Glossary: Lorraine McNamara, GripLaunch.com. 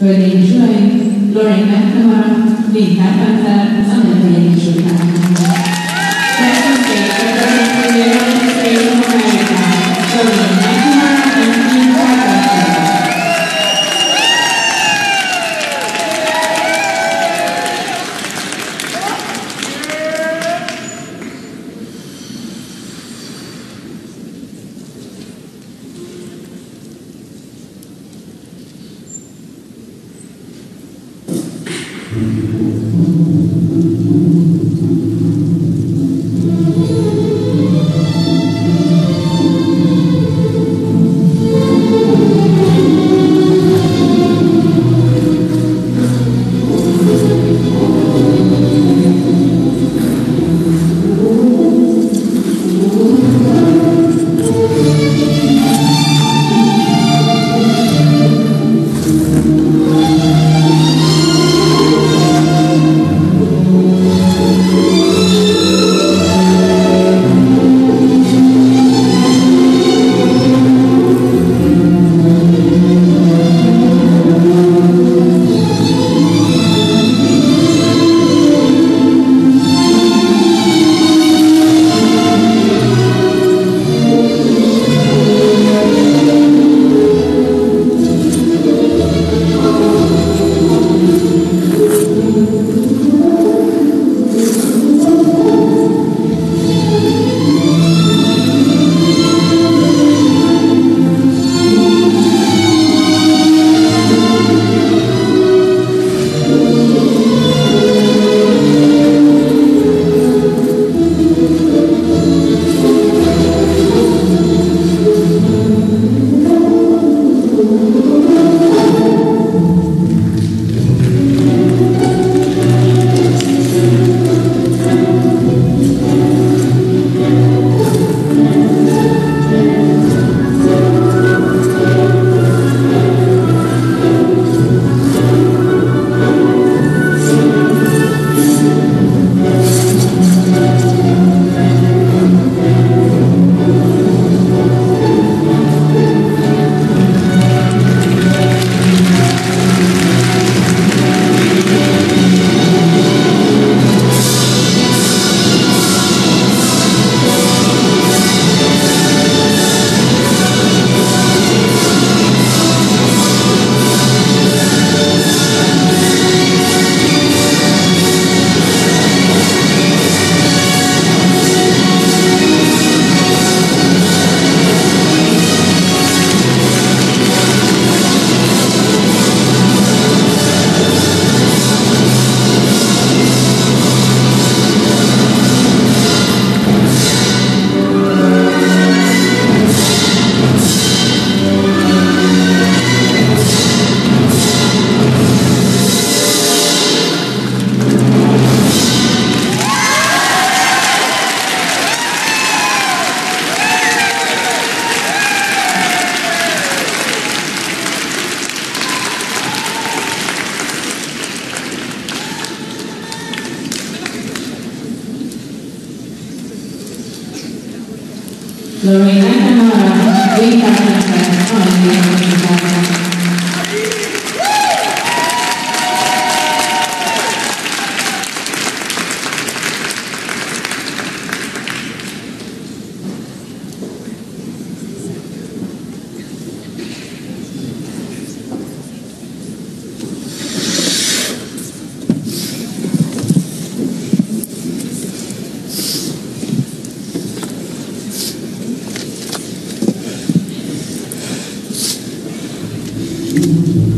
Hölgyeim és Uraim, Lorraine McNamara, négy hátánfel, az amerikai Egyesült Államokban. Lorraine McNamara, we have on the